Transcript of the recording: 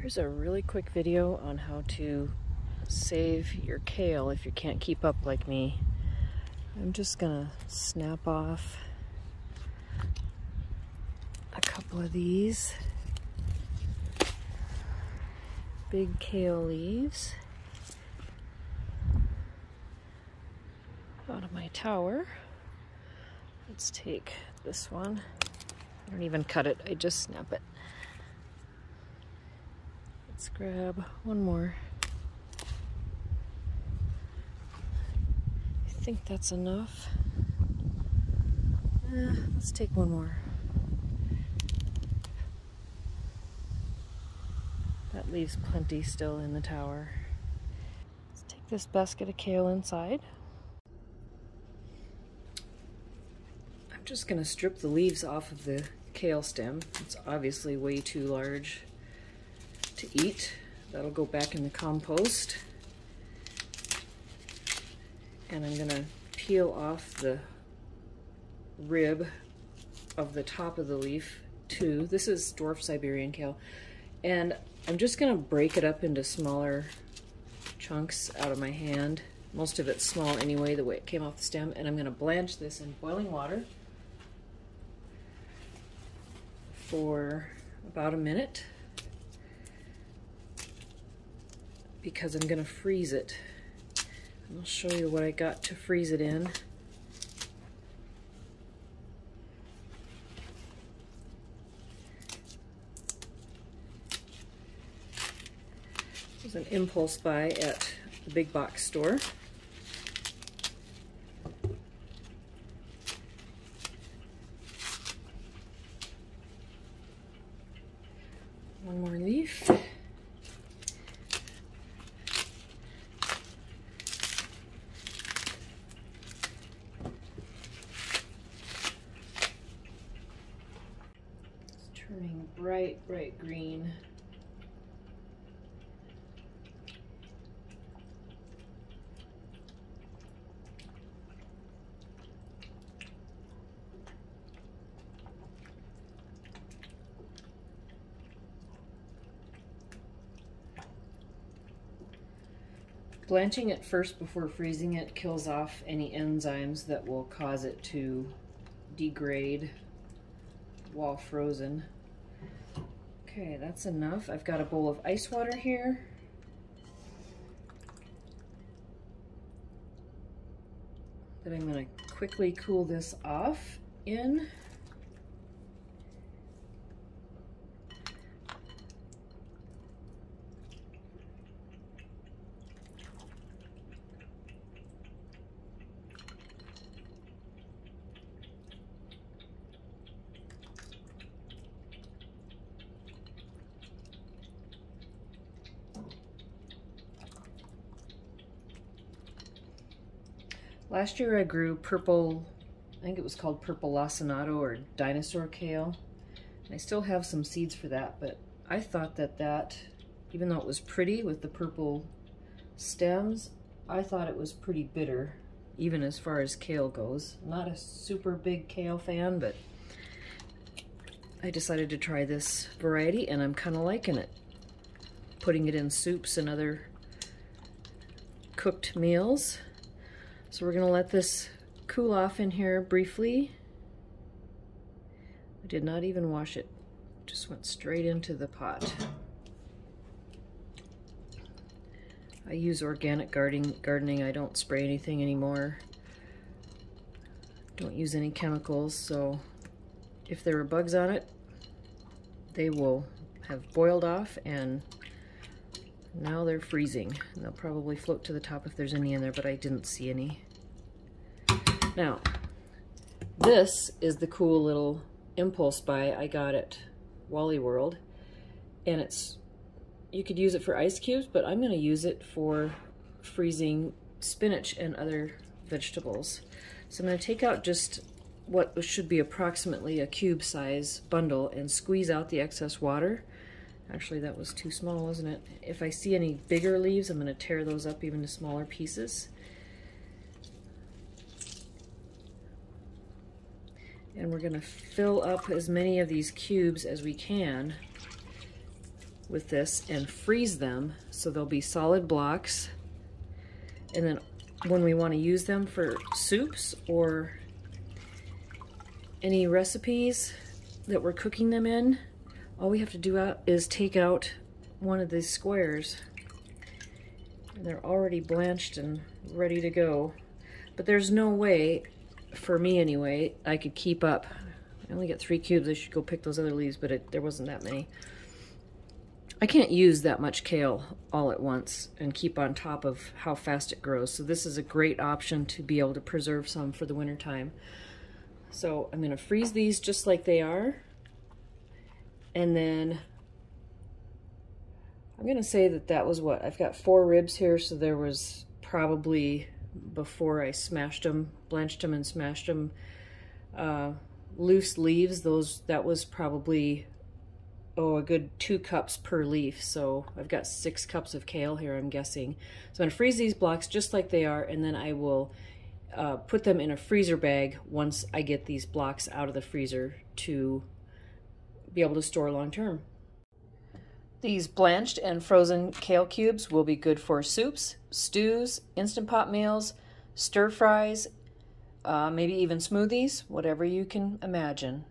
Here's a really quick video on how to save your kale if you can't keep up like me. I'm just gonna snap off a couple of these big kale leaves out of my tower. Let's take this one. I don't even cut it, I just snap it. Let's grab one more. I think that's enough. Let's take one more. That leaves plenty still in the tower. Let's take this basket of kale inside. I'm just gonna strip the leaves off of the kale stem. It's obviously way too large to eat. That'll go back in the compost. And I'm gonna peel off the rib of the top of the leaf too. This is dwarf Siberian kale. And I'm just gonna break it up into smaller chunks out of my hand. Most of it's small anyway, the way it came off the stem. And I'm gonna blanch this in boiling water for about a minute, because I'm gonna freeze it. And I'll show you what I got to freeze it in. There's an impulse buy at the big box store. One more leaf. Turning bright green. Blanching it first before freezing it kills off any enzymes that will cause it to degrade while frozen. Okay, that's enough. I've got a bowl of ice water here. That I'm going to quickly cool this off in. Last year I grew purple, I think it was called purple lacinato or dinosaur kale. And I still have some seeds for that, but I thought that, even though it was pretty with the purple stems, I thought it was pretty bitter, even as far as kale goes. Not a super big kale fan, but I decided to try this variety and I'm kind of liking it. Putting it in soups and other cooked meals. So we're going to let this cool off in here briefly. I did not even wash it. It just went straight into the pot. I use organic gardening. I don't spray anything anymore. Don't use any chemicals, so if there are bugs on it, they will have boiled off and now they're freezing. And they'll probably float to the top if there's any in there, but I didn't see any. Now, this is the cool little impulse buy I got at Wally World. And you could use it for ice cubes, but I'm going to use it for freezing spinach and other vegetables. So I'm going to take out just what should be approximately a cube size bundle and squeeze out the excess water. Actually, that was too small, wasn't it? If I see any bigger leaves, I'm going to tear those up even to smaller pieces. And we're going to fill up as many of these cubes as we can with this and freeze them so they'll be solid blocks. And then when we want to use them for soups or any recipes that we're cooking them in, all we have to do is take out one of these squares. And they're already blanched and ready to go. But there's no way, for me anyway, I could keep up. I only get 3 cubes. I should go pick those other leaves, but there wasn't that many. I can't use that much kale all at once and keep on top of how fast it grows. So this is a great option to be able to preserve some for the winter time. So I'm gonna freeze these just like they are. And then I'm gonna say that that was what? I've got 4 ribs here, so there was probably, before I smashed them, blanched them and smashed them, loose leaves. That was probably, oh, a good 2 cups per leaf. So I've got 6 cups of kale here, I'm guessing. So I'm gonna freeze these blocks just like they are, and then I will put them in a freezer bag once I get these blocks out of the freezer to be able to store long term. These blanched and frozen kale cubes will be good for soups, stews, Instant Pot meals, stir fries, maybe even smoothies, whatever you can imagine.